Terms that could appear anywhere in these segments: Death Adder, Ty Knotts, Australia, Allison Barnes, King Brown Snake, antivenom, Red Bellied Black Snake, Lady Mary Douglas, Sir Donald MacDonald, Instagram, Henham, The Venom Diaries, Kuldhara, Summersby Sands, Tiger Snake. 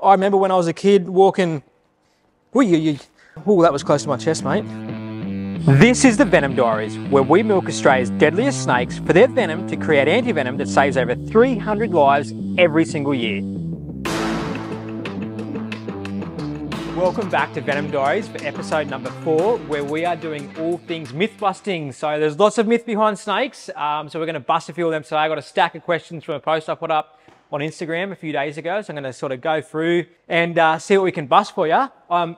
I remember when I was a kid walking... Ooh, that was close to my chest, mate. This is The Venom Diaries, where we milk Australia's deadliest snakes for their venom to create anti-venom that saves over 300 lives every single year. Welcome back to Venom Diaries for episode number 4, where we are doing all things myth-busting. So there's lots of myth behind snakes, so we're going to bust a few of them today. I got a stack of questions from a post I put up on Instagram a few days ago, so I'm gonna sort of go through and see what we can bust for you.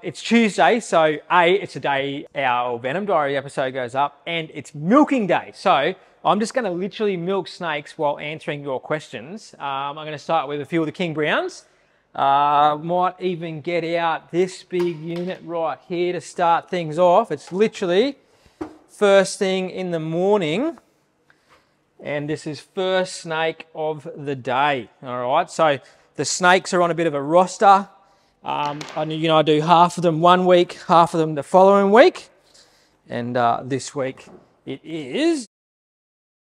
It's Tuesday, so it's a day our Venom Diary episode goes up, and it's milking day. So I'm just gonna literally milk snakes while answering your questions. I'm gonna start with a few of the King Browns. Might even get out this big unit right here to start things off. It's literally first thing in the morning. And this is first snake of the day, all right? So the snakes are on a bit of a roster. I do half of them one week, half of them the following week. And this week it is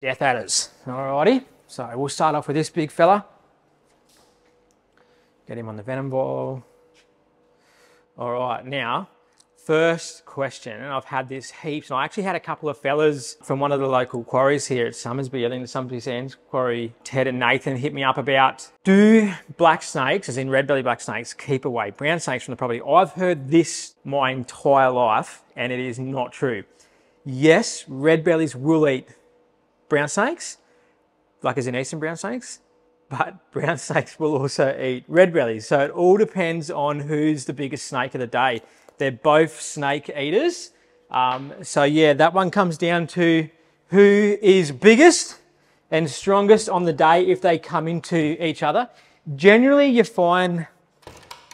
Death Adders, all righty? So we'll start off with this big fella. Get him on the venom ball. All right, now, first question, and I've had this heaps, and I actually had a couple of fellas from one of the local quarries here at Summersby, I think the Summersby Sands quarry, Ted and Nathan, hit me up about, do black snakes, as in red-bellied black snakes, keep away brown snakes from the property? I've heard this my entire life, and it is not true. Yes, red-bellies will eat brown snakes, like as in eastern brown snakes, but brown snakes will also eat red-bellies, so it all depends on who's the biggest snake of the day. They're both snake eaters. So yeah, that one comes down to who is biggest and strongest on the day if they come into each other. Generally, you find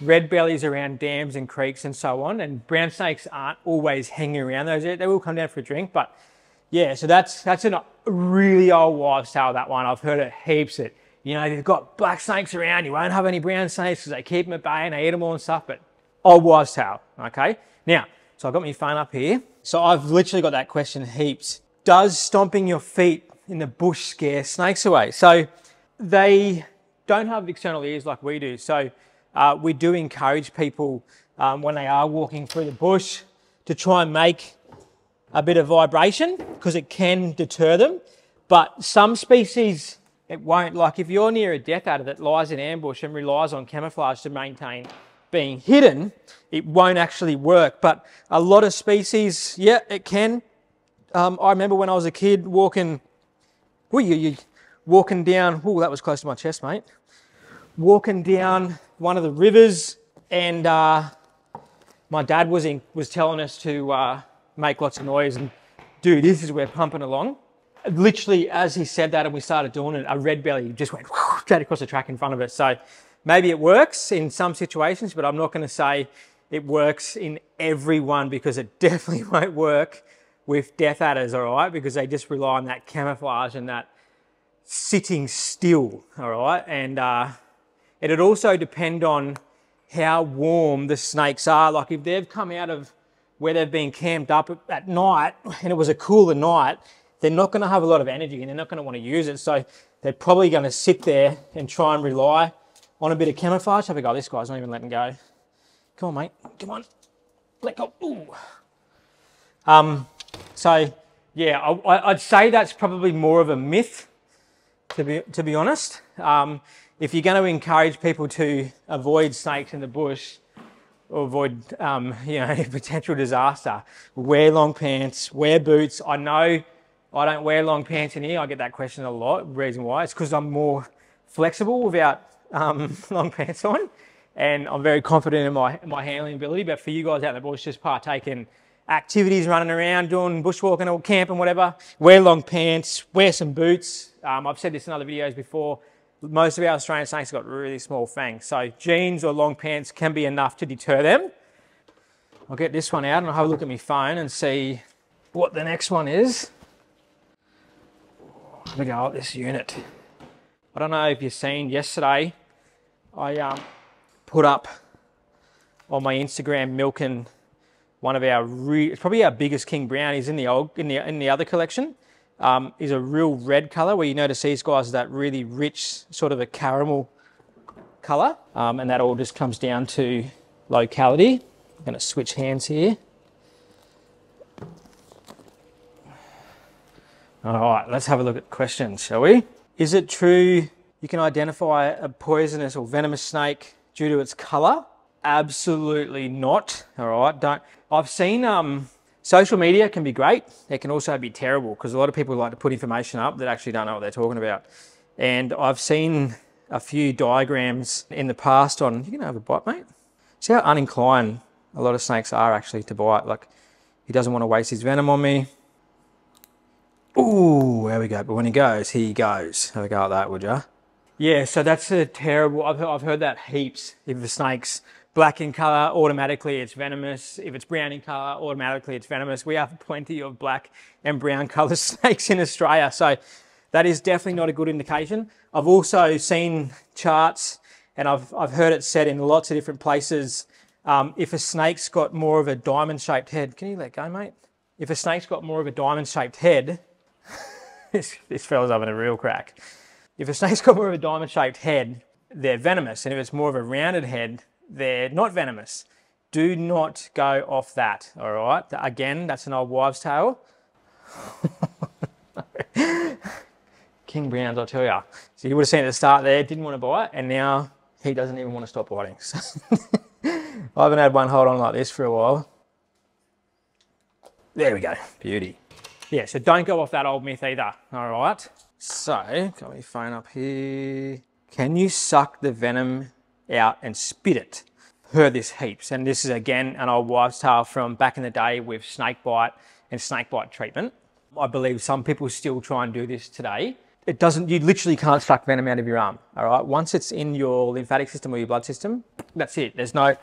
red bellies around dams and creeks and so on, and brown snakes aren't always hanging around those. They will come down for a drink, but yeah, so that's a really old wives' tale, that one. I've heard it heaps. You know, if you've got black snakes around, you won't have any brown snakes because they keep them at bay and they eat them all and stuff, but old wives' tale, okay? Now, so I've got my phone up here. So I've literally got that question heaps. Does stomping your feet in the bush scare snakes away? So they don't have external ears like we do. So we do encourage people when they are walking through the bush to try and make a bit of vibration because it can deter them. But some species, it won't. Like if you're near a death adder that lies in ambush and relies on camouflage to maintain being hidden, it won't actually work. But a lot of species, yeah, it can. I remember when I was a kid walking down, that was close to my chest, mate. Walking down one of the rivers, and my dad was telling us to make lots of noise and do this as we're pumping along. Literally, as he said that and we started doing it, a red belly just went straight across the track in front of us. So maybe it works in some situations, but I'm not going to say it works in everyone because it definitely won't work with death adders, all right? Because they just rely on that camouflage and that sitting still, all right? And it'd also depend on how warm the snakes are. Like if they've come out of where they've been camped up at night and it was a cooler night, they're not going to have a lot of energy and they're not going to want to use it. So they're probably going to sit there and try and rely on a bit of camouflage. Have a go. This guy's not even letting go. Come on, mate. Come on. Let go. Ooh. So, yeah, I'd say that's probably more of a myth, to be honest. If you're going to encourage people to avoid snakes in the bush or avoid, potential disaster, wear long pants, wear boots. I know I don't wear long pants in here. I get that question a lot. Reason why? It's because I'm more flexible without long pants on, and I'm very confident in my handling ability. But for you guys out in the bush, just partake in activities, running around, doing bushwalking or camping, whatever. Wear long pants, wear some boots. I've said this in other videos before. Most of our Australian snakes have got really small fangs, so jeans or long pants can be enough to deter them. I'll get this one out and I'll have a look at my phone and see what the next one is. Let me go up this unit. I don't know if you've seen yesterday, I put up on my Instagram milking one of our probably our biggest King Brown. He's in the other collection. He's a real red color where you notice these guys are that really rich sort of a caramel color, and that all just comes down to locality. I'm going to switch hands here. All right, let's have a look at questions, shall we? Is it true you can identify a poisonous or venomous snake due to its color? Absolutely not. All right, don't. I've seen social media can be great. It can also be terrible because a lot of people like to put information up that actually don't know what they're talking about. And I've seen a few diagrams in the past on, you can have a bite, mate. See how uninclined a lot of snakes are actually to bite. Like, he doesn't want to waste his venom on me. Ooh, there we go. But when he goes, have a go at that, would ya? Yeah, so that's a terrible, I've heard that heaps. If the snake's black in color, automatically it's venomous. If it's brown in color, automatically it's venomous. We have plenty of black and brown color snakes in Australia. So that is definitely not a good indication. I've also seen charts and I've heard it said in lots of different places, if a snake's got more of a diamond-shaped head, can you let go, mate? If a snake's got more of a diamond-shaped head, this fella's having a real crack. If a snake's got more of a diamond-shaped head, they're venomous. And if it's more of a rounded head, they're not venomous. Do not go off that, all right? Again, that's an old wives' tale. King Browns, I'll tell ya. So you would have seen at the start there, didn't want to bite, and now he doesn't even want to stop biting. So I haven't had one hold on like this for a while. There we go, beauty. Yeah, so don't go off that old myth either, all right? So, got my phone up here. Can you suck the venom out and spit it? Heard this heaps, and this is again an old wives' tale from back in the day with snake bite and snake bite treatment. I believe some people still try and do this today. It doesn't, you literally can't suck venom out of your arm, all right? Once it's in your lymphatic system or your blood system, that's it. There's no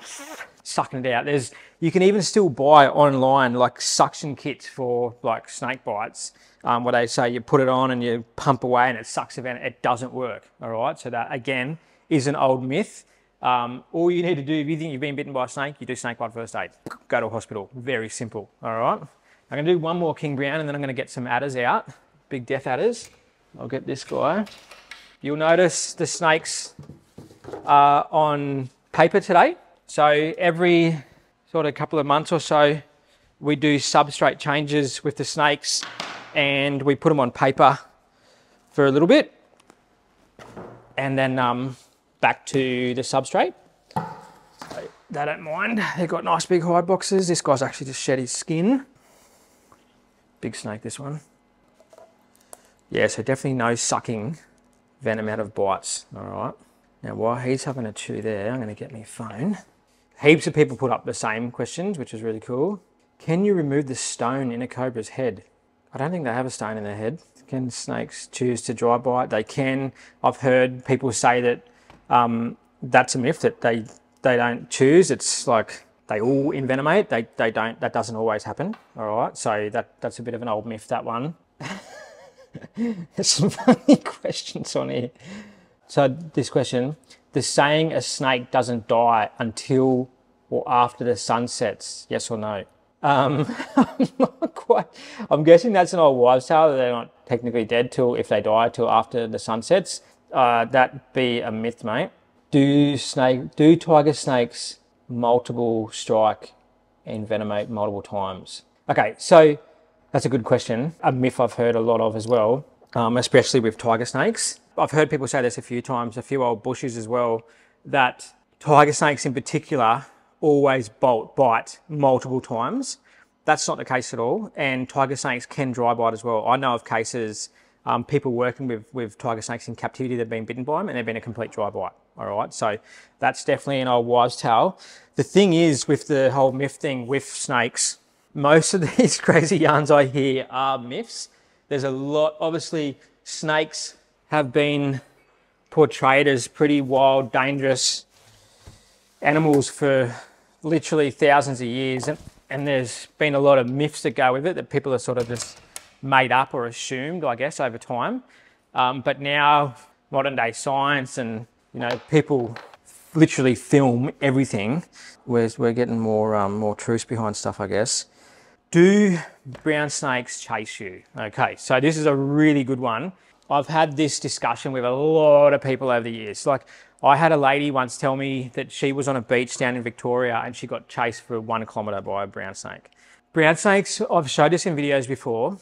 sucking it out. There's, you can even still buy online like suction kits for like snake bites, where they say you put it on and you pump away and it sucks the venom. It doesn't work, all right? So that again is an old myth. All you need to do if you think you've been bitten by a snake, you do snake bite first aid. Go to a hospital, very simple, all right? I'm gonna do one more King Brown and then I'm gonna get some adders out, big death adders. I'll get this guy. You'll notice the snakes are on paper today. So every sort of couple of months or so, we do substrate changes with the snakes and we put them on paper for a little bit and then back to the substrate. So they don't mind. They've got nice big hide boxes. This guy's actually just shed his skin. Big snake, this one. Yeah, so definitely no sucking venom out of bites, all right? Now, while he's having a chew there, I'm gonna get my phone. Heaps of people put up the same questions, which is really cool. Can you remove the stone in a cobra's head? I don't think they have a stone in their head. Can snakes choose to dry bite? They can. I've heard people say that that's a myth, that they don't choose. It's like, they all envenomate, they don't, that doesn't always happen, all right? So that's a bit of an old myth, that one. There's some funny questions on here. So this question, the saying a snake doesn't die until or after the sun sets, yes or no? I'm not quite, I'm guessing that's an old wives' tale, that they're not technically dead till, if they die, till after the sun sets. That'd be a myth, mate. Do tiger snakes multiple strike and envenomate multiple times? Okay, so that's a good question. A myth I've heard a lot of as well, especially with tiger snakes. I've heard people say this a few times, a few old bushes as well, that tiger snakes in particular always bite multiple times. That's not the case at all. And tiger snakes can dry bite as well. I know of cases, people working with tiger snakes in captivity, they've been bitten by them and they've been a complete dry bite. All right, so that's definitely an old wives' tale. The thing is with the whole myth thing with snakes, most of these crazy yarns I hear are myths. There's a lot, obviously snakes have been portrayed as pretty wild, dangerous animals for literally thousands of years. And there's been a lot of myths that go with it that people are sort of just made up or assumed, I guess, over time. But now modern day science and, you know, people literally film everything. We're getting more truth behind stuff, I guess. Do brown snakes chase you? Okay, so this is a really good one. I've had this discussion with a lot of people over the years. Like, I had a lady once tell me that she was on a beach down in Victoria and she got chased for 1 kilometre by a brown snake. Brown snakes, I've showed this in videos before,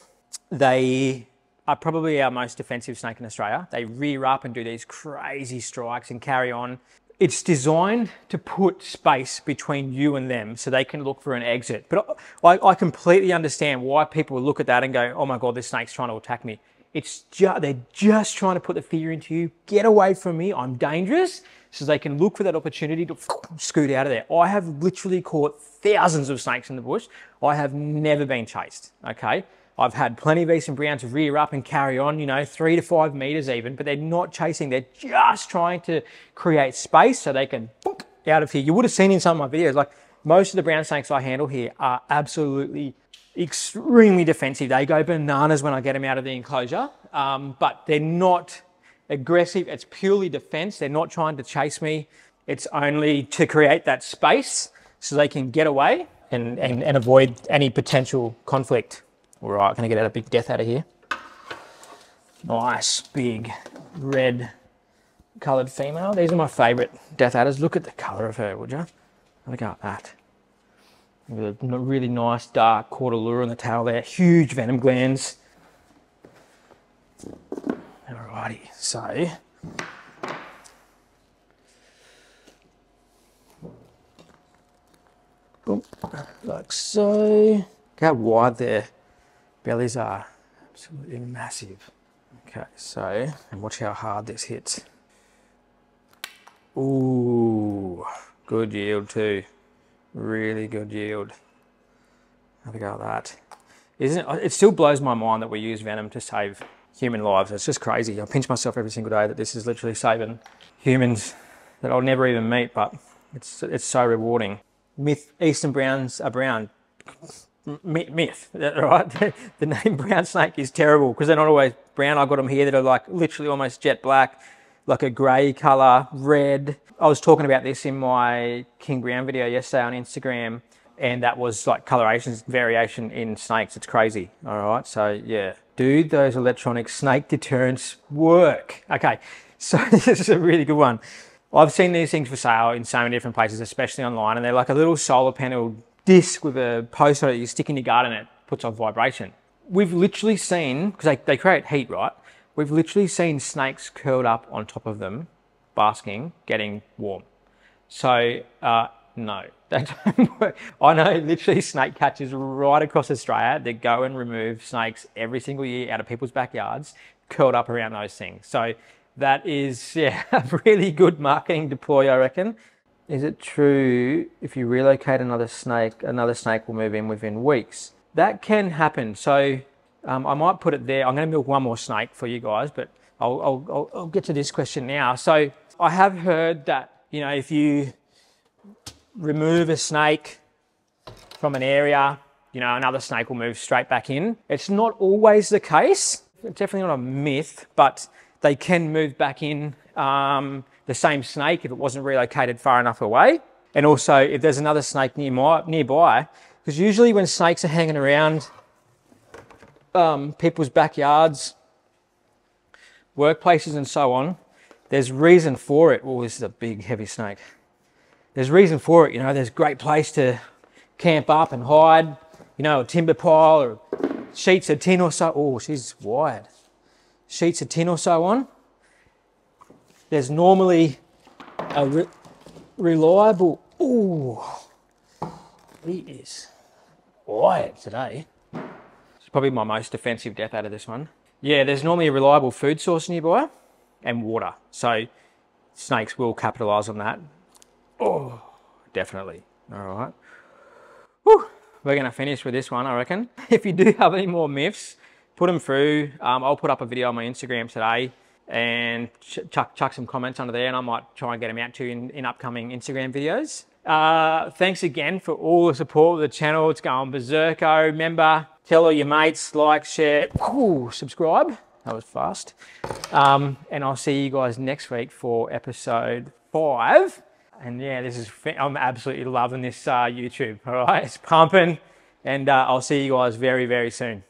they are probably our most defensive snake in Australia. They rear up and do these crazy strikes and carry on. It's designed to put space between you and them so they can look for an exit. But I completely understand why people look at that and go, oh my God, this snake's trying to attack me. It's just, they're just trying to put the fear into you. Get away from me, I'm dangerous. So they can look for that opportunity to scoot out of there. I have literally caught thousands of snakes in the bush. I have never been chased, okay? I've had plenty of eastern browns rear up and carry on, you know, 3 to 5 meters even, but they're not chasing. They're just trying to create space so they can boop out of here. You would have seen in some of my videos, like most of the brown snakes I handle here are absolutely extremely defensive. They go bananas when I get them out of the enclosure, but they're not aggressive. It's purely defense. They're not trying to chase me. It's only to create that space so they can get away and avoid any potential conflict. All right, can I get out a big Death Adder here? Nice, big, red coloured female. These are my favourite Death Adders. Look at the colour of her, would you? Look at that. With a really nice, dark quarter lure on the tail there. Huge venom glands. Alrighty, so... boom, like so. Look how wide there. Bellies are absolutely massive. Okay, so, and watch how hard this hits. Ooh, good yield too. Really good yield. Have a go at that. It still blows my mind that we use venom to save human lives. It's just crazy. I pinch myself every single day that this is literally saving humans that I'll never even meet, but it's so rewarding. Myth, eastern browns are brown. Myth, right? The name brown snake is terrible because they're not always brown. I've got them here that are like literally almost jet black, like a grey colour, red. I was talking about this in my King Brown video yesterday on Instagram, and that was like colorations, variation in snakes. It's crazy. All right, so yeah. Do those electronic snake deterrents work? Okay, so this is a really good one. I've seen these things for sale in so many different places, especially online, and they're like a little solar panel disc with a post that you stick in your garden and it puts on vibration. We've literally seen, because they create heat, right? We've literally seen snakes curled up on top of them, basking, getting warm. So no, they don't work. I know literally snake catchers right across Australia that go and remove snakes every single year out of people's backyards, curled up around those things. So that is, yeah, a really good marketing deploy, I reckon. Is it true if you relocate another snake will move in within weeks? That can happen. So I might put it there. I'm going to milk one more snake for you guys, but I'll get to this question now. So I have heard that, you know, if you remove a snake from an area, you know, another snake will move straight back in. It's not always the case. It's definitely not a myth, but they can move back in. The same snake if it wasn't relocated far enough away. And also if there's another snake nearby, because usually when snakes are hanging around people's backyards, workplaces and so on, there's reason for it. Oh, this is a big heavy snake. There's reason for it, you know, there's a great place to camp up and hide, you know, a timber pile or sheets of tin or so. Oh, she's wired. Sheets of tin or so on. There's normally a reliable, ooh, he is quiet today. It's probably my most defensive Death Adder, this one. Yeah, there's normally a reliable food source nearby and water. So snakes will capitalize on that. Oh, definitely. All right. Whew. We're going to finish with this one, I reckon. If you do have any more myths, put them through. I'll put up a video on my Instagram today and chuck some comments under there, and I might try and get them out to you in upcoming Instagram videos. Thanks again for all the support of the channel. It's going berserko. Remember, tell all your mates, like, share, ooh, subscribe. That was fast. And I'll see you guys next week for episode 5. And yeah, I'm absolutely loving this YouTube, all right? It's pumping, and I'll see you guys very, very soon.